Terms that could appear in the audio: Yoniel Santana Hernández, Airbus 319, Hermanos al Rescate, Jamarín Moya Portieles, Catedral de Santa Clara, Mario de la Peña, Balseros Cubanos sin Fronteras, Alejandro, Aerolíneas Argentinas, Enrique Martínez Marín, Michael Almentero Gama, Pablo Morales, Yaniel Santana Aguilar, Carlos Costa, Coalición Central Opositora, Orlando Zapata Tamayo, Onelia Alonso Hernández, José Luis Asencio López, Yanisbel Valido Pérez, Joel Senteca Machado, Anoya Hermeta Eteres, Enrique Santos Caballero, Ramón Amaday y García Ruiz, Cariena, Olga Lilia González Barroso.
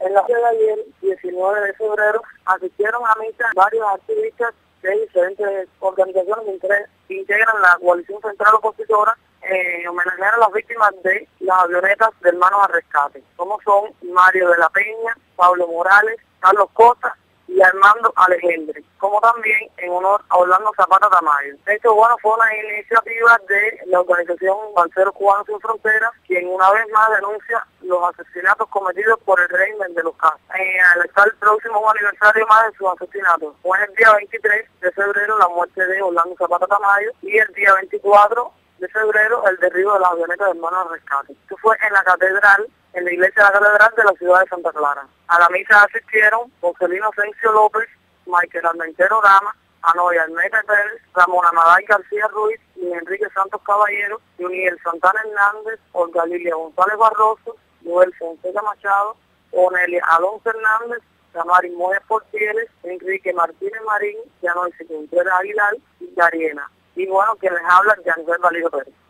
En la noche de ayer, 19 de febrero, asistieron a misa varios activistas de diferentes organizaciones que integran la coalición central opositora en homenajear a las víctimas de las avionetas de Hermanos al Rescate, como son Mario de la Peña, Pablo Morales, Carlos Costa y Hermanos Alejandro, como también en honor a Orlando Zapata Tamayo. Esto, bueno, fue una iniciativa de la organización Balseros Cubanos sin Fronteras, quien una vez más denuncia los asesinatos cometidos por el régimen de los Castro. Al estar el próximo aniversario más de sus asesinatos, fue el día 23 de febrero la muerte de Orlando Zapata Tamayo y el día 24 de febrero el derribo de las avionetas de Hermanos al Rescate. Esto fue en la catedral, en la iglesia de la catedral de la ciudad de Santa Clara. A la misa asistieron José Luis Asencio López, Michael Almentero Gama, Anoya Hermeta Eteres, Ramón Amaday y García Ruiz, y Enrique Santos Caballero, Yoniel Santana Hernández, Olga Lilia González Barroso, Joel Senteca Machado, Onelia Alonso Hernández, Jamarín Moya Portieles, Enrique Martínez Marín, Yaniel Santana Aguilar y Cariena. Y bueno, quien les habla es Yanisbel Valido Pérez.